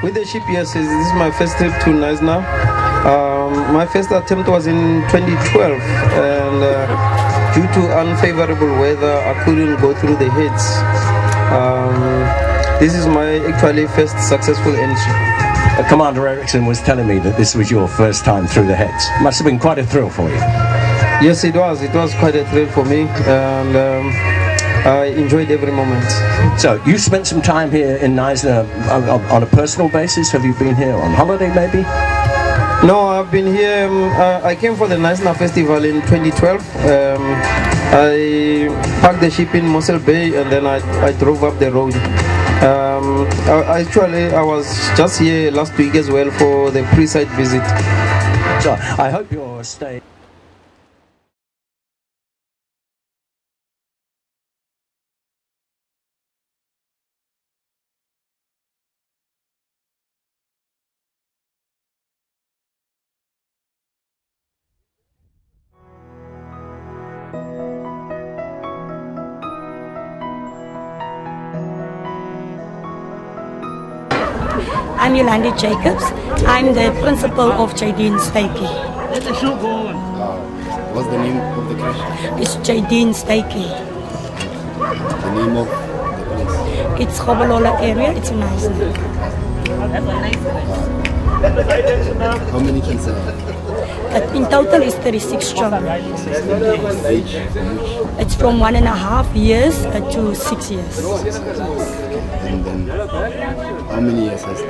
With the ship, yes, this is my first trip to Knysna. My first attempt was in 2012, and due to unfavorable weather, I couldn't go through the heads. This is my actually first successful entry. Commander Erickson was telling me that this was your first time through the heads. Must have been quite a thrill for you. Yes, it was. It was quite a thrill for me, and I enjoyed every moment. So, you spent some time here in Knysna on a personal basis. Have you been here on holiday, maybe? No, I've been here. I came for the Knysna Festival in 2012. I parked the ship in Mossel Bay, and then I drove up the road. Actually, I was just here last week as well for the pre-site visit. So, I hope your stay... I'm Yolanda Jacobs. I'm the principal of Jaydeen Stakey. What's the name of the creche? It's Jaydeen Stakey. The name of the place? It's Kobolola area. It's nice. How many kids are there? In total, it's 36 children. It's from 1.5 years to 6 years. And then, how many years has it?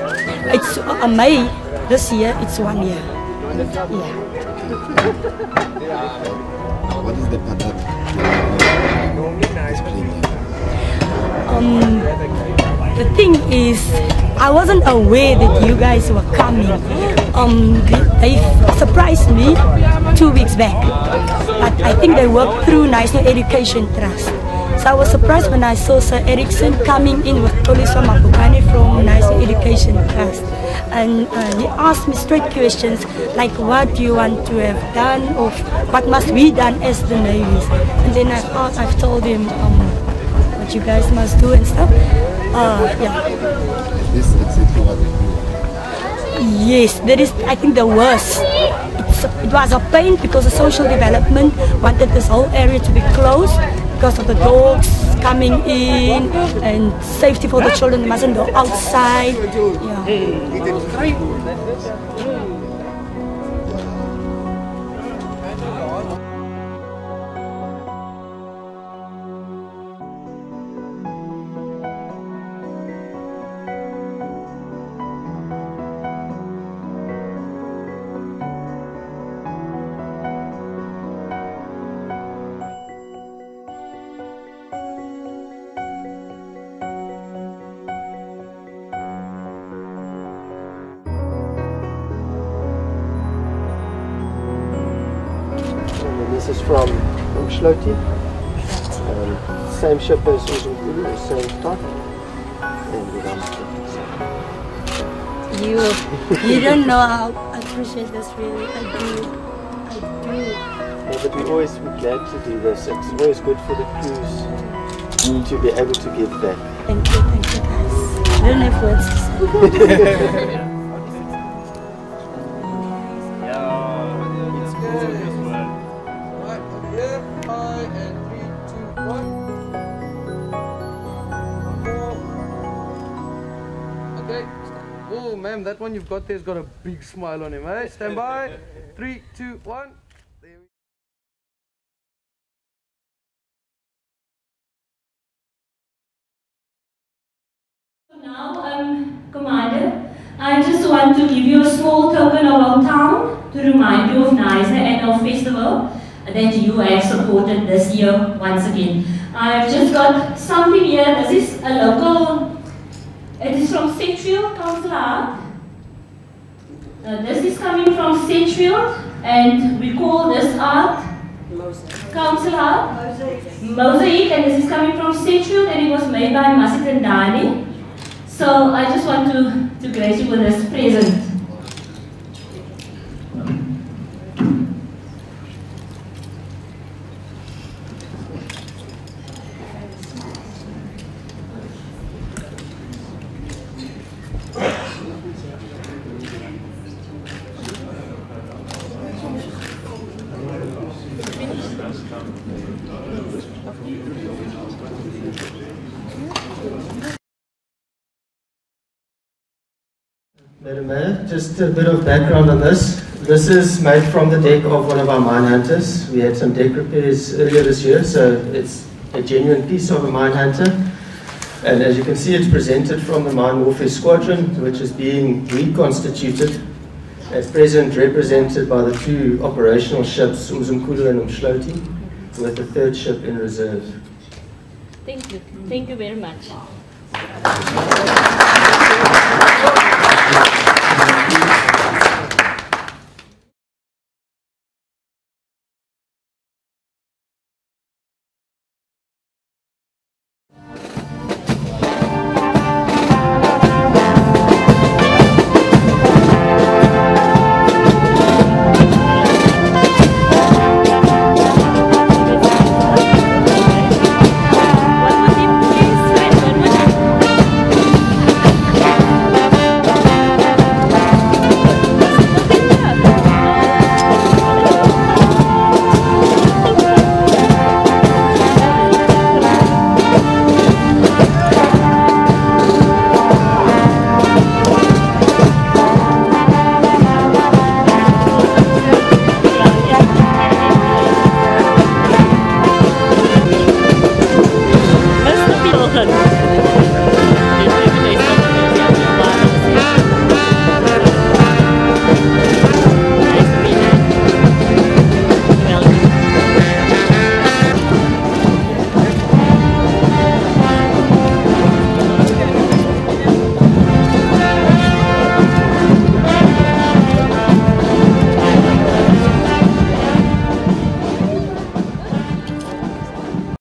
It's May this year. It's 1 year. Yeah. What is the padat? The thing is, I wasn't aware that you guys were coming. They surprised me 2 weeks back, but I think they worked through National Education Trust. So I was surprised when I saw Sir Erickson coming in with colleagues from Afogani from National Education Trust. And he asked me straight questions like, what do you want to have done, or what must we done as the Navies? And then I've told him what you guys must do and stuff. Yeah. Is this exactly what they do? Yes, that is, I think, the worst. It was a pain because the social development wanted this whole area to be closed, because of the dogs coming in and safety for the children. They mustn't go outside. Yeah. This is from Shloti, same ship as Uzumkulu, same type. And you don't know how I appreciate this, really. I do. Yeah, but we always were glad to do this. It's always good for the crews to be able to give back. Thank you guys. I don't have words to say. Oh, ma'am, that one you've got there's got a big smile on him, eh? Stand by. 3, 2, 1. Now, Commander, I just want to give you a small token of our town to remind you of Knysna and our festival that you have supported this year once again. I've just got something here. This is a local. It is from Centrield Council Art. This is coming from Centrield, and we call this art Mosaic. Council Art Mosaic, and this is coming from Centrield, and it was made by Masidandani. So I just want to grace you with this present. Madam Mayor, just a bit of background on this. This is made from the deck of one of our mine hunters. We had some deck repairs earlier this year, so it's a genuine piece of a mine hunter. And as you can see, it's presented from the Mine Warfare Squadron, which is being reconstituted. At present, represented by the two operational ships, Uzumkulu and Umshlozi, with the third ship in reserve. Thank you. Thank you very much.